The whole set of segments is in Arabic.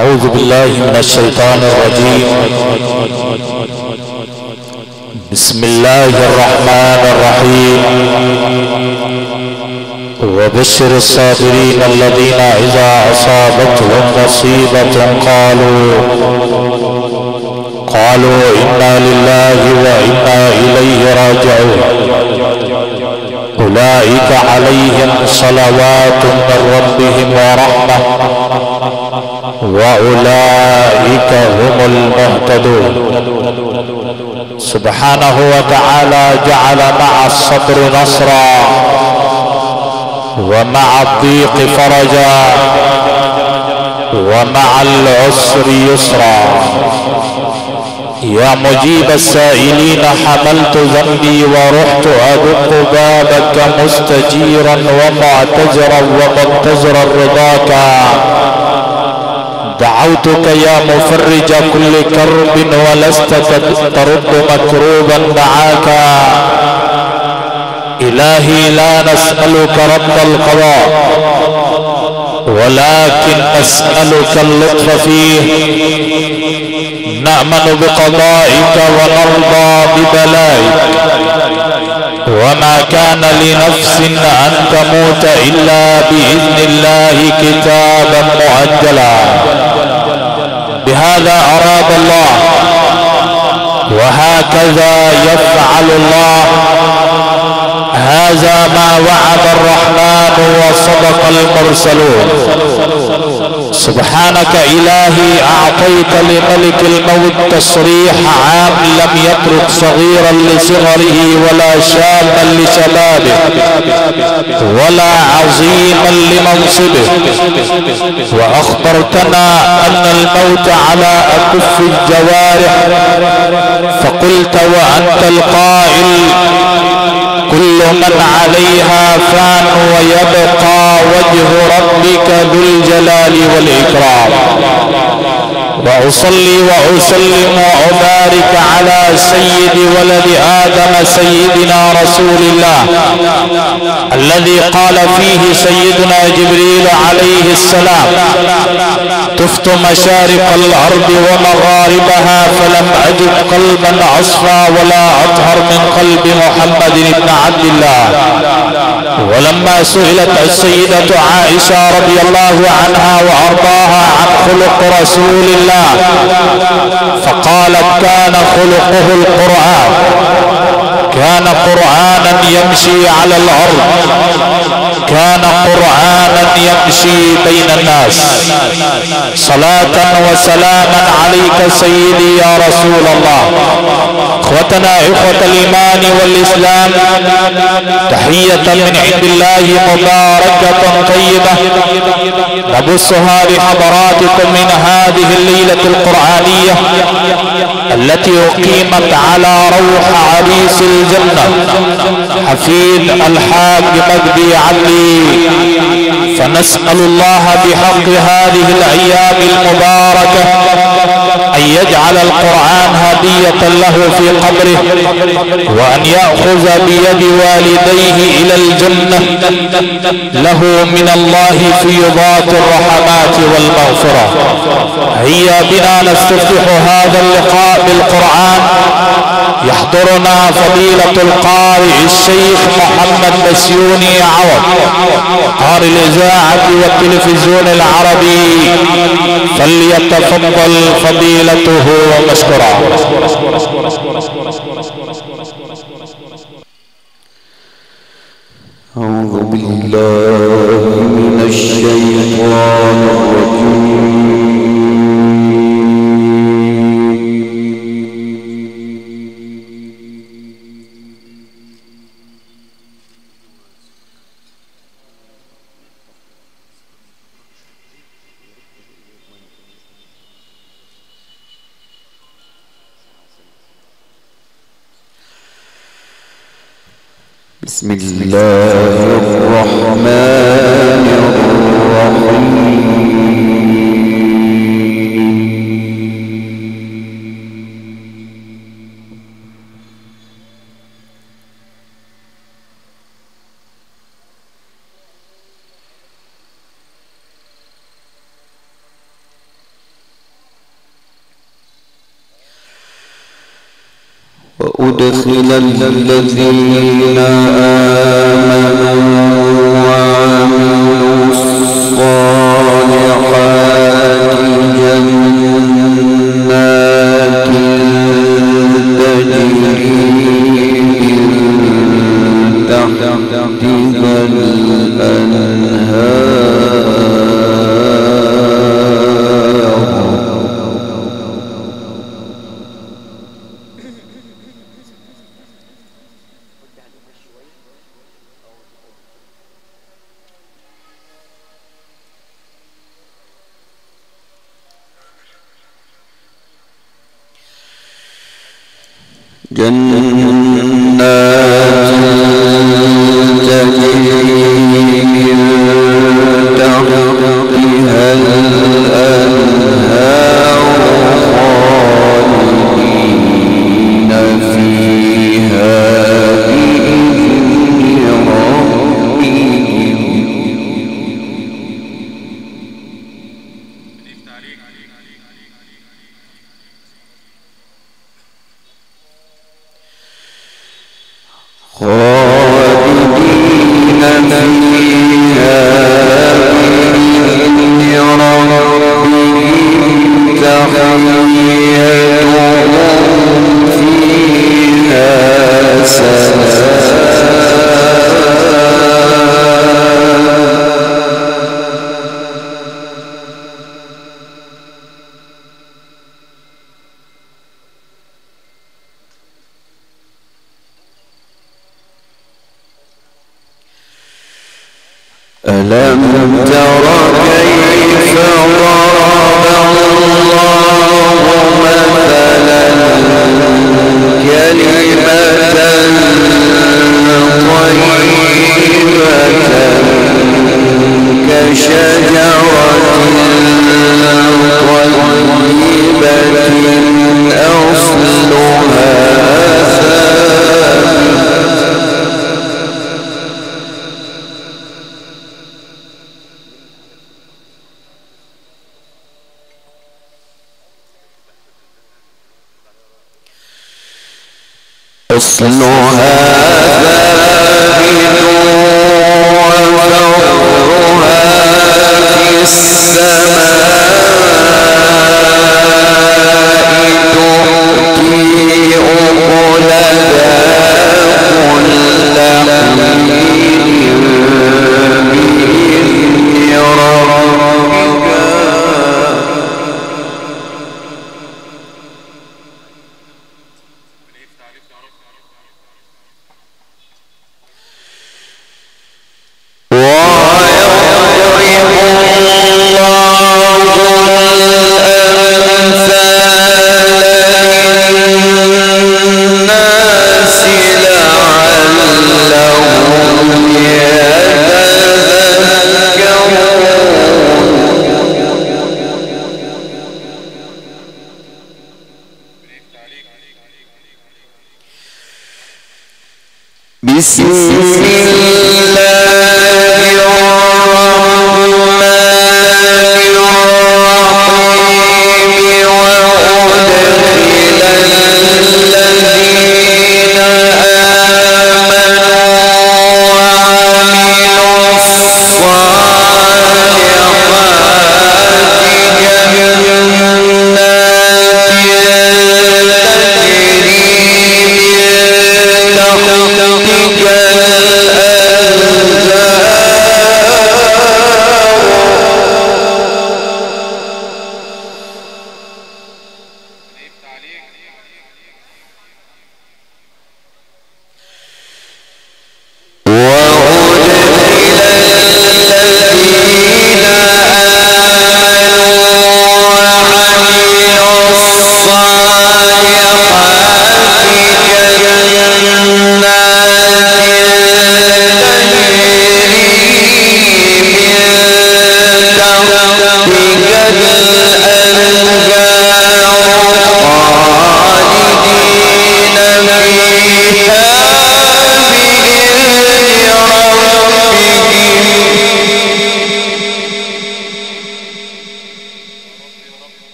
اعوذ باللہ من الشیطان الرجیم بسم اللہ الرحمن الرحیم وبشر الصابرین الذین اذا اصابتهم مصیبة قالوا انا للہ وانا الیہ راجعون أولئك عليهم صلوات من ربهم ورحمة وأولئك هم المهتدون. سبحانه وتعالى جعل مع الصبر نصرا ومع الضيق فرجا ومع العسر يسرا. يا مجيب السائلين حملت ذنبي ورحت أدق بابك مستجيرا ومعتجرا ومنتظرا رضاك، دعوتك يا مفرج كل كرب ولست ترد مكروبا معاك. إلهي لا نسألك رب القضاء ولكن أسألك اللطف فيه، نأمن بقضائك ونرضى ببلائك. وما كان لنفس أن تموت إلا بإذن الله كتابا مؤجلا. بهذا أراد الله وهكذا يفعل الله. هذا ما وعد الرحمن وصدق المرسلون. سبحانك إلهي أعطيت لملك الموت تصريح عام لم يترك صغيرا لصغره ولا شابا لشبابه ولا عظيما لمنصبه، وأخبرتنا أن الموت على أكف الجوارح، فقلت وأنت القائل كل من عليها فان ويبقى وجه ربك ذو الجلال والإكرام. وأصلي وأسلم وأبارك على سيد ولد آدم سيدنا رسول الله الذي قال فيه سيدنا جبريل عليه السلام: طفت مشارق الأرض ومغاربها فلم أجد قلبا أصفى ولا أطهر من قلب محمد بن عبد الله. ولما سئلت السيدة عائشة رضي الله عنها وأرضاها عن خلق رسول الله فقالت: كان خلقه القرآن، كان قرآنا يمشي على الأرض، كان قرآنا يمشي بين الناس. صلاة وسلاما عليك سيدي يا رسول الله. اخوتنا اخوة الايمان والاسلام، تحية من عند الله مباركة طيبة نبثها لحضراتكم من هذه الليلة القرآنية التي اقيمت على روح عريس الجنة حفيد الحاج مدبي علي. فنسأل الله بحق هذه الأيام المباركة أن يجعل القرآن هدية له في قبره، وأن يأخذ بيد والديه إلى الجنة، له من الله فيضات الرحمات والمغفرة. هيا بنا نستفتح هذا اللقاء بالقرآن. يحضرنا فضيلة القارئ الشيخ محمد بسيوني عوض، قارئ الإذاعة والتلفزيون العربي، فليتفضل فضيلته مشكورا. أعوذ بالله من الشيطان الرجيم. بسم الله الرحمن الرحيم. وأدخل الذين آمنوا وعملوا الصالحات جنات تجري من تحتها الأنهار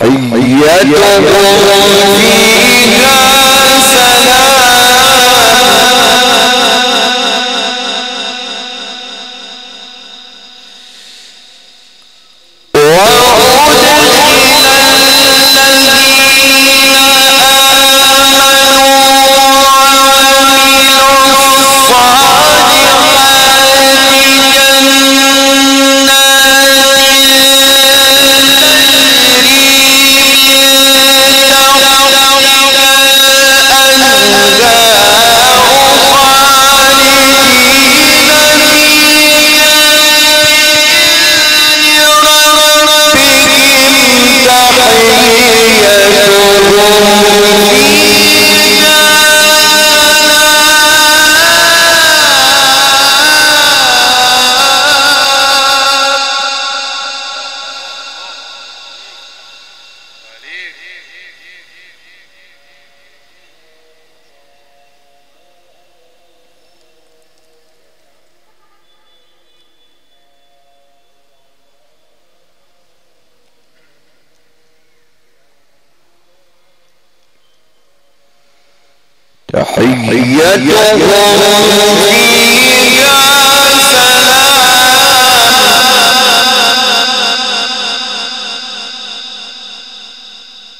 تحيتهم فيها سلام.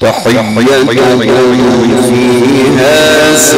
وعودا إلى الذين آمنوا وعملوا الصالحات تحيتهم فيها سلام.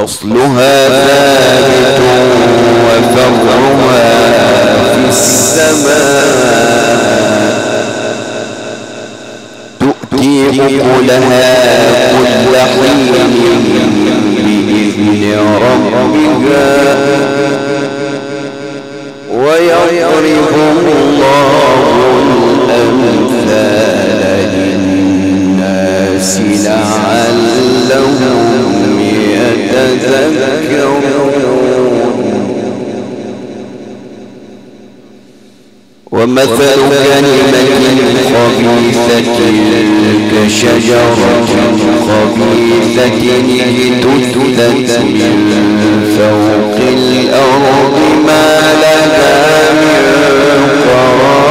أصلها ثابت وفرعها في السماء تؤتي أكلها كل حين بإذن ربها ويضرب الله الأمثال للناس لعلهم تذكرون. ومثل كلمة خبيثة كشجرة خبيثة اجتثت من فوق الأرض ما لها من قرار.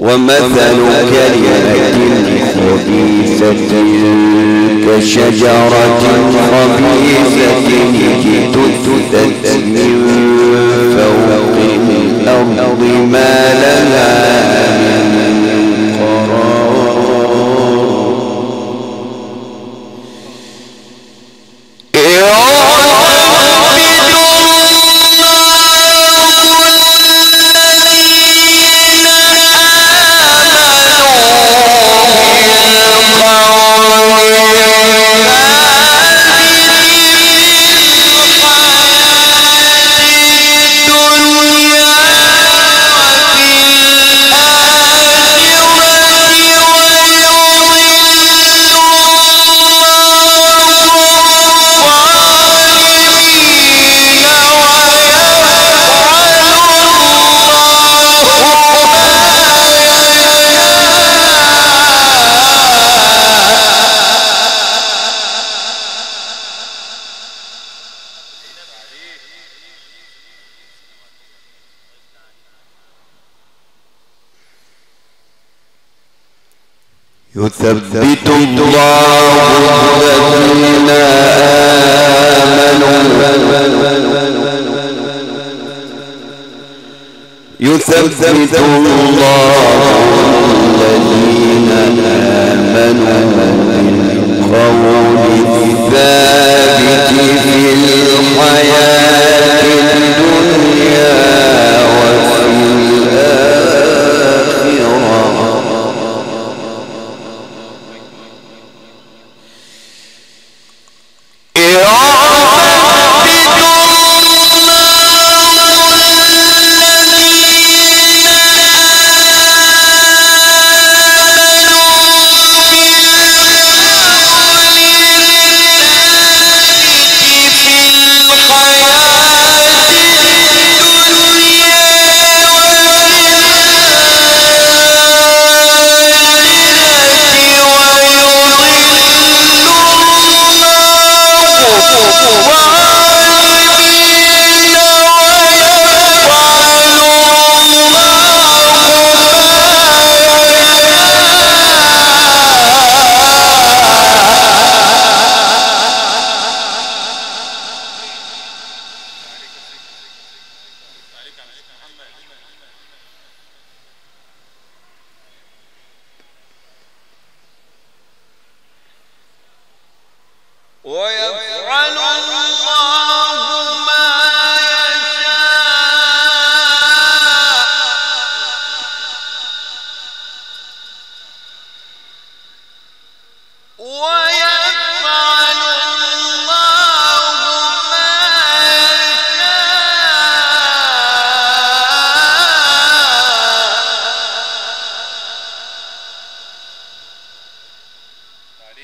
ومثل كلمة خبيثة كشجرة خبيثة اجتثت من فوق الأرض ما لها من قرار. يثبت الله الذين آمنوا بالقول الثابت في الحياة الدنيا ويفعل الله ما يشاء.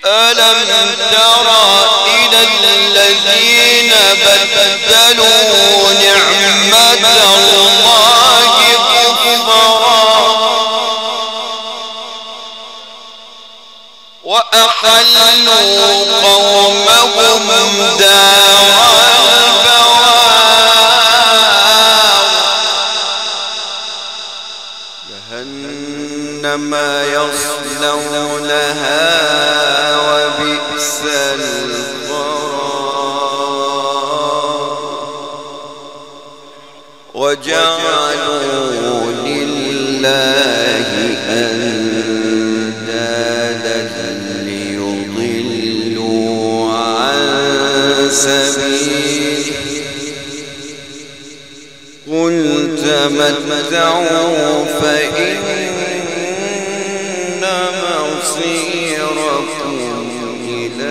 ألم تر إلى الذين بدلوا نعمة الله كفرا وأحلوا قومهم دار البوار جهنم يصلونها وجعلوا لله أندادا ليضلوا عن سبيله. قل تمتعوا فإن مصيركم إلى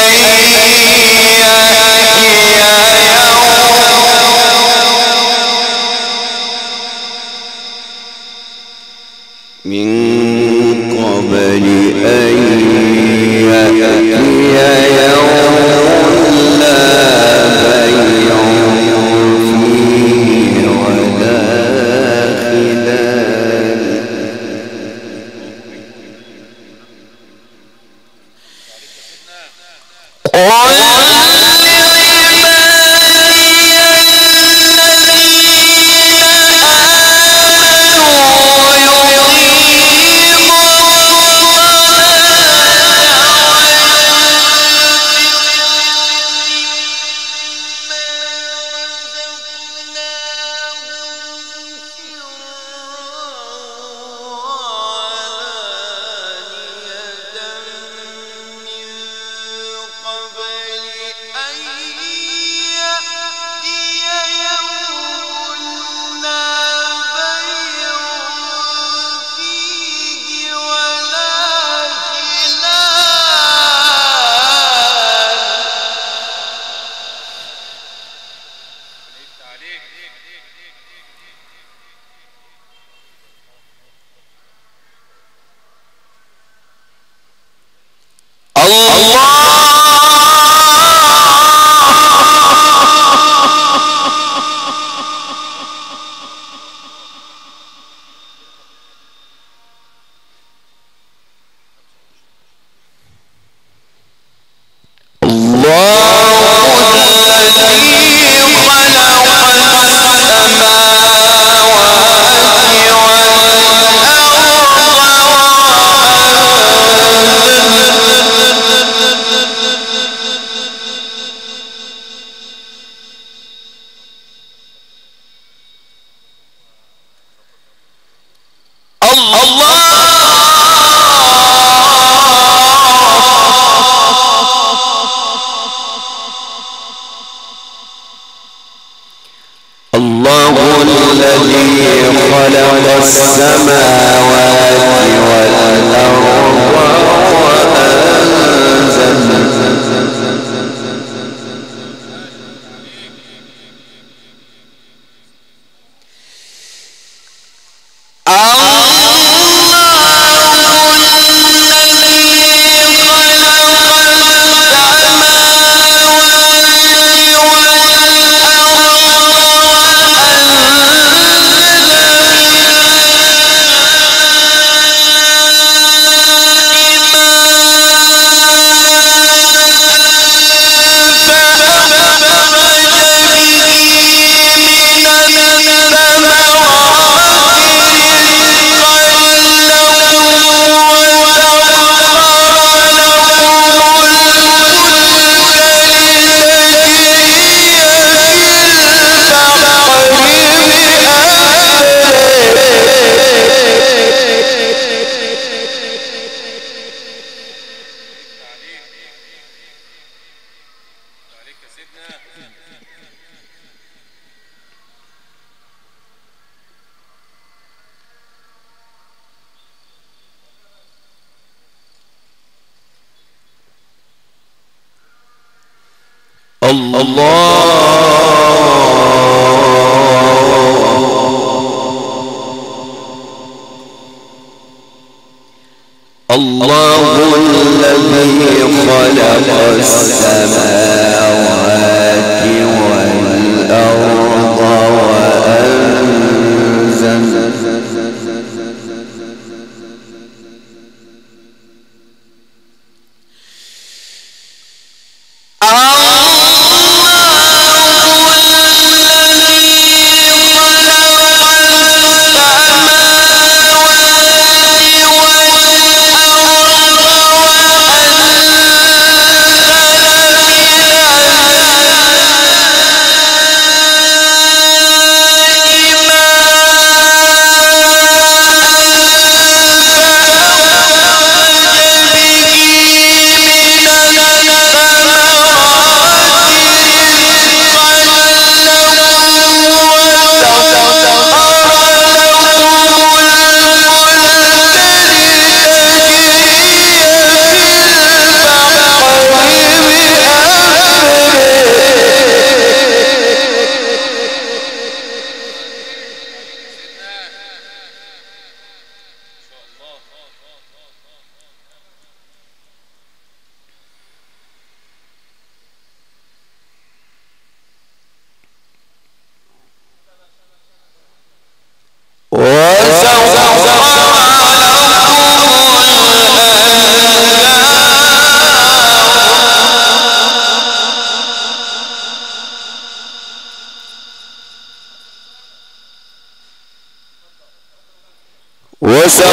وسخر له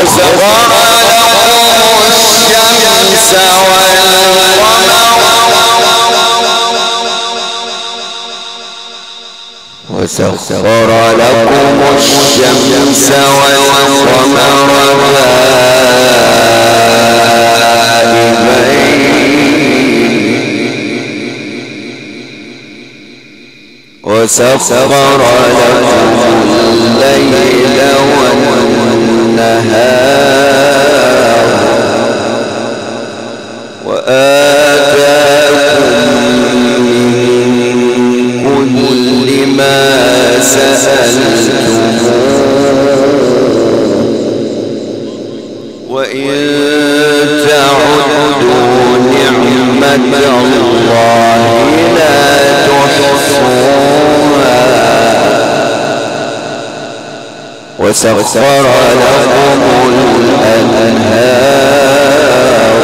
الشمس والقمر وسخر لكم الشمس والقمر وسخر لكم الليل والنهار وآتاكم من كل ما سألتموه وإن تعدوا نعمة الله لا تحصوها وسخر لهم الأنهار وسخر لكم الأنهار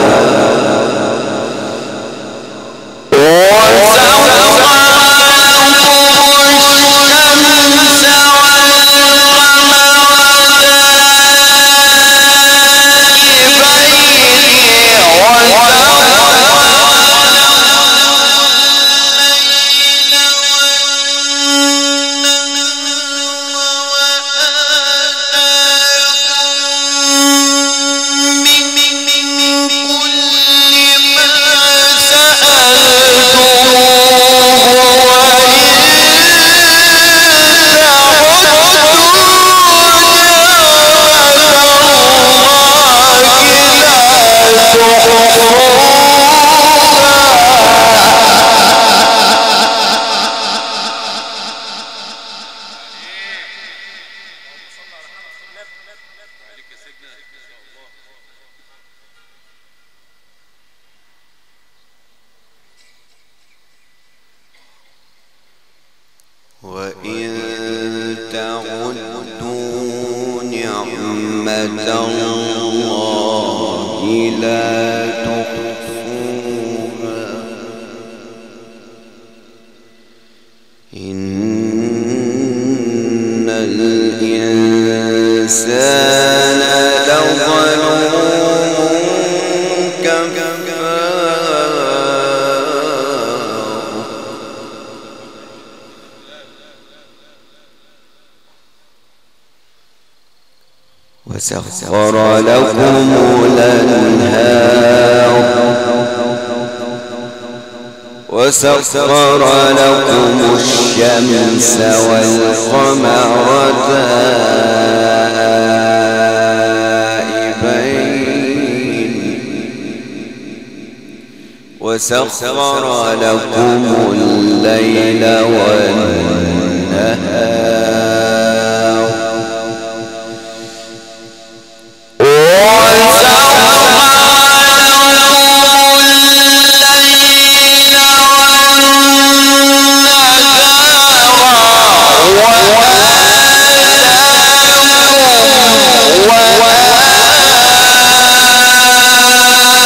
وسخر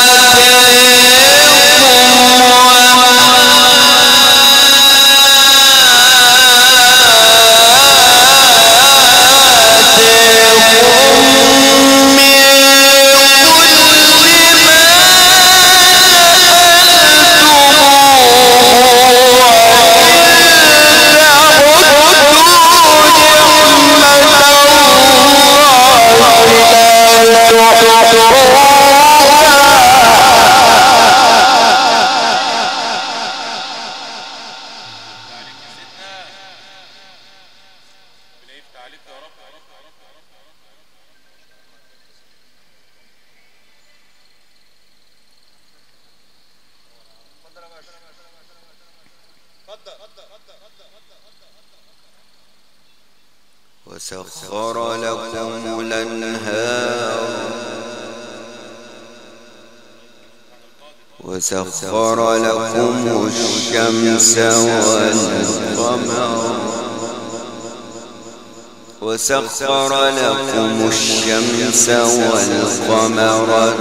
لكم الشمس والقمر دائبين وسخر لكم الليل والنهار وسخر لكم الأنهار وسخر لكم الشمس والقمر وسخر لكم الشمس والقمر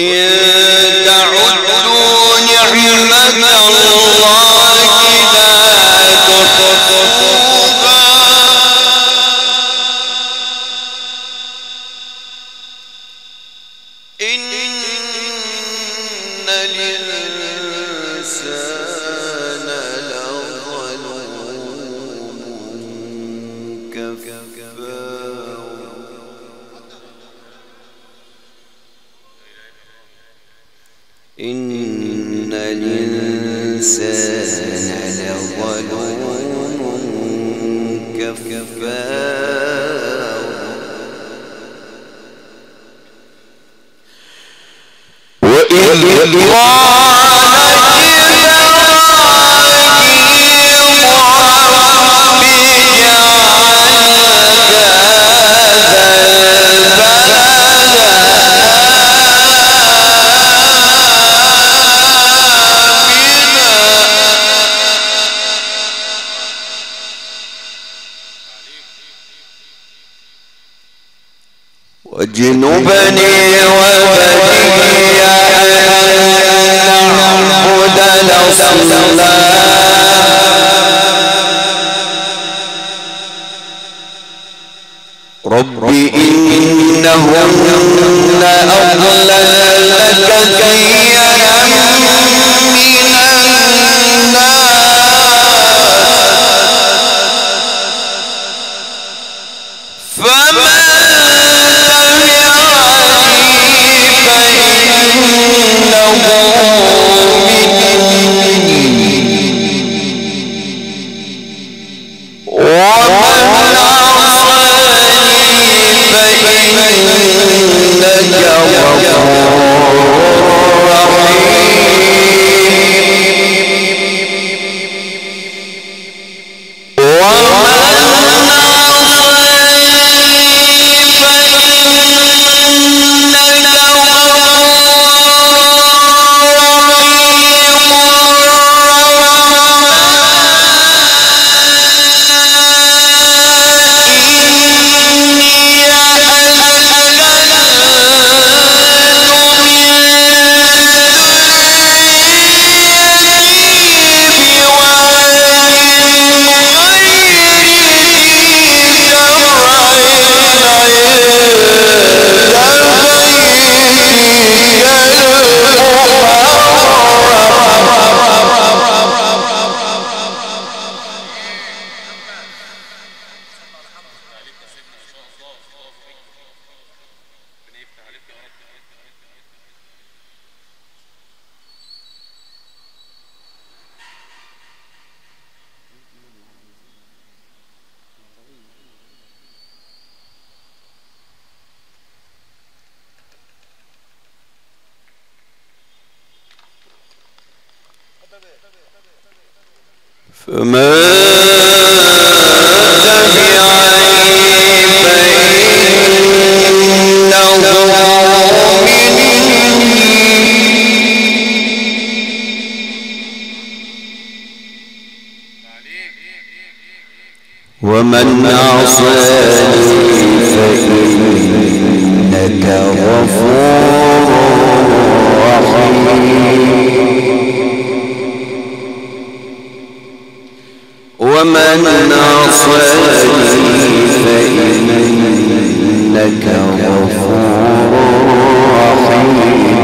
إن تعدوا نعمة الله لا تحصوها. إن الإنسان لظلوم كفار. إن الإنسان لظلوم كفار. وإذ وجنبني وبني أن نعبد الأصنام. ربي إنهن أضللن كثيرا من الناس فمن ومن عصاني فإنك غفور رحيم. ومن عصاني فإنك غفور رحيم.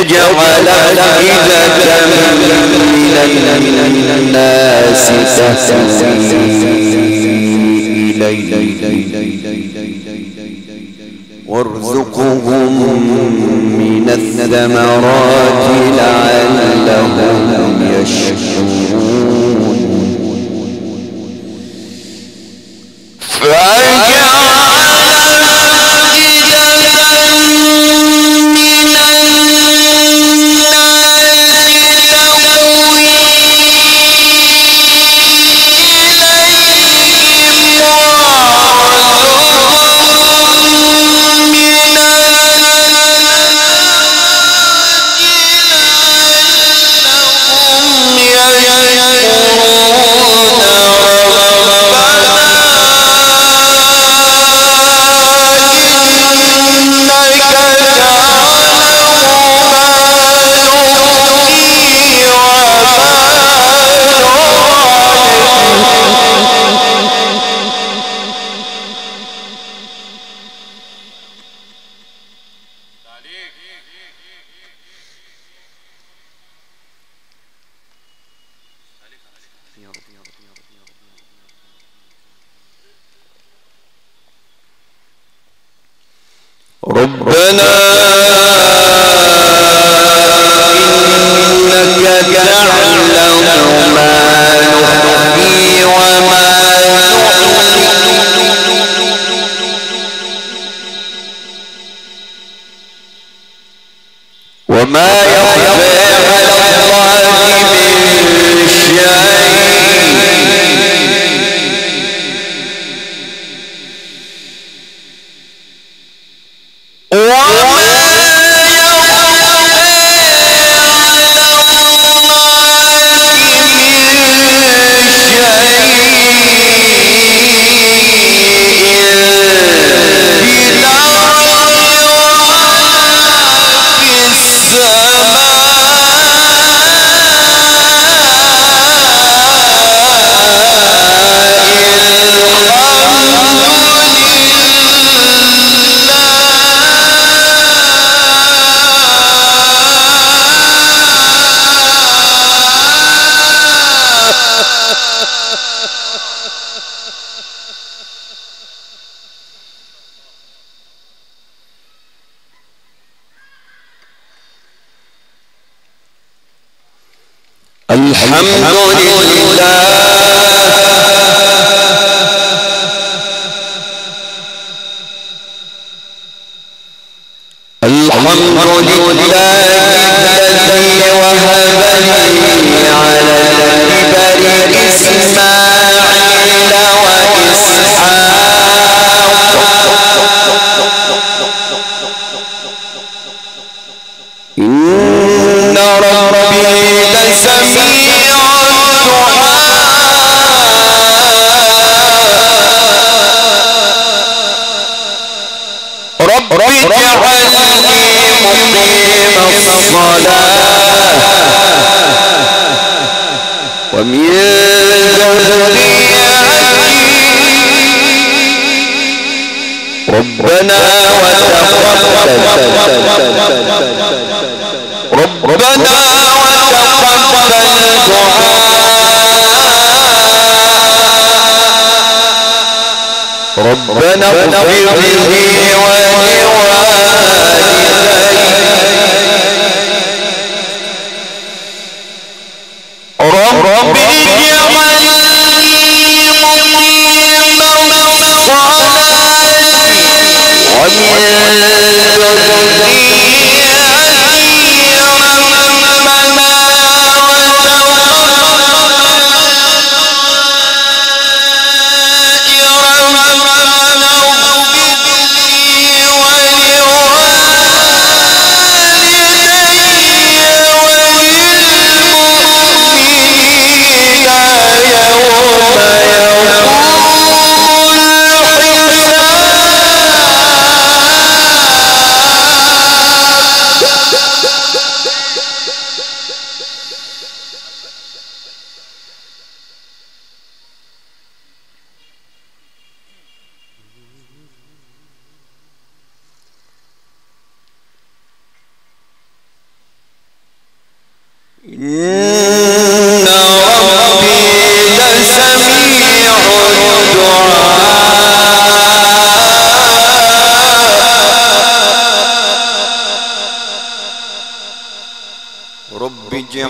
وجعل أفئدة من الناس تهوي إليه وارزقهم من الثمرات لعلهم يشكرون.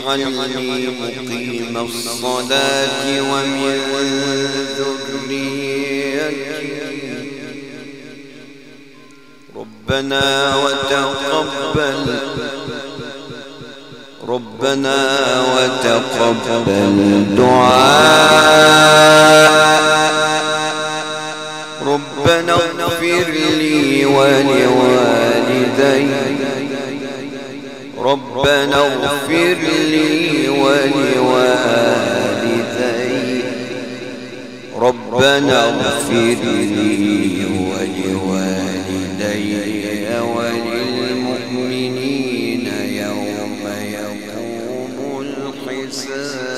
واجعلني مقيم الصلاة ومن ذريتي ربنا وتقبل دعاء. ربنا اغفر لي ولوالدي ربنا اغفر لي ولوالدي وللمؤمنين يوم يقوم الحساب.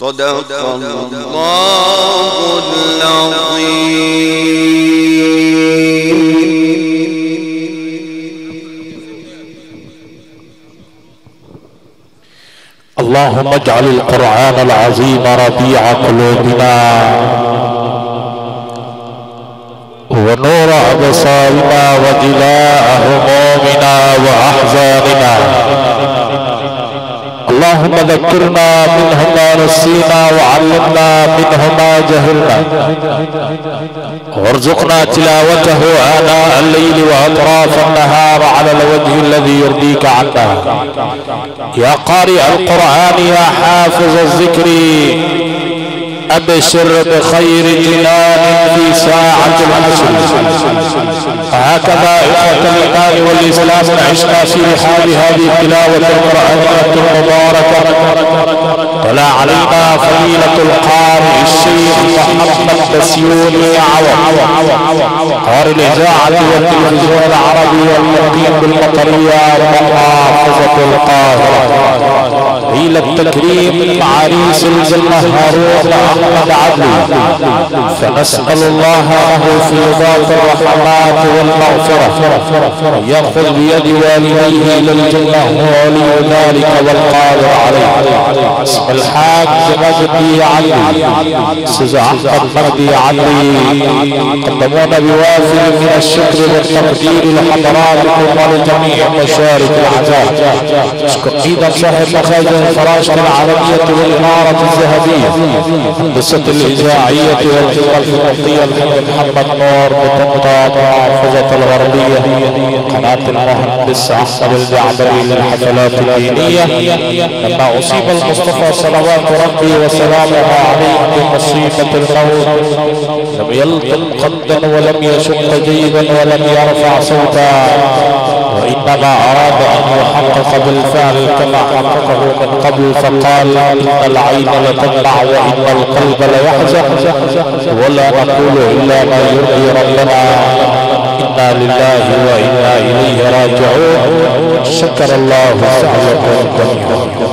صدق الله العظيم. اللهم اجعل القرآن العظيم ربيع قلوبنا ونور أبصارنا وجلاء همومنا وأحزاننا. اللهم ذكرنا منه ما نسينا وعلمنا منه ما جهلنا وارزقنا تلاوته آناء الليل وأطراف النهار على الوجه الذي يرضيك عنا يا قارئ القرآن يا حافظ الذكر. أبشر بخير جنان في ساعة العشر. هكذا إخوة الإيمان والإسلام عشنا في رحاب هذه التلاوة القرآنية المباركة. طلع علينا فضيلة القارئ الشيخ محمد بسيوني عوض قارئ الإذاعة والتلفزيون العربي والمقيم بالمطرية محافظة القاهرة. إلى التكريم عريس الجنة هارون أحمد عدلي. فنسأل الله له في ذات الرحمات والمغفرة يغفر بيد والديه إلى الجنة هو ولي ذلك والقادر عليه. اسم الحاج مدبي علي سيدي أحمد مجدي علي قدمونا بوافر من الشكر والتقدير لحضراتكم ولجميع مشارك الأعزاء. أشكر أيضا صاحب مخازن الفراشة العالمية الإمارة الذهبية قصة الإذاعية والقصة الفقهية لحضرة محمد نور بتقطع محافظة الغربية قناة المهندس أحمد الجعدري للحفلات الدينية لما أصيب المصطفى صلوات ربي وسلامه عليه بمصيبة الموت لم يلطم خدا ولم يشق جيبا ولم يرفع صوتا وإنما أراد أن يحقق بالفعل كما حققه من قبل فقال إن العين لتدمع وإن القلب ليحزن ولا نقول إلا ما يرضي ربنا إنا لله وإنا إليه راجعون. شكر الله لكم.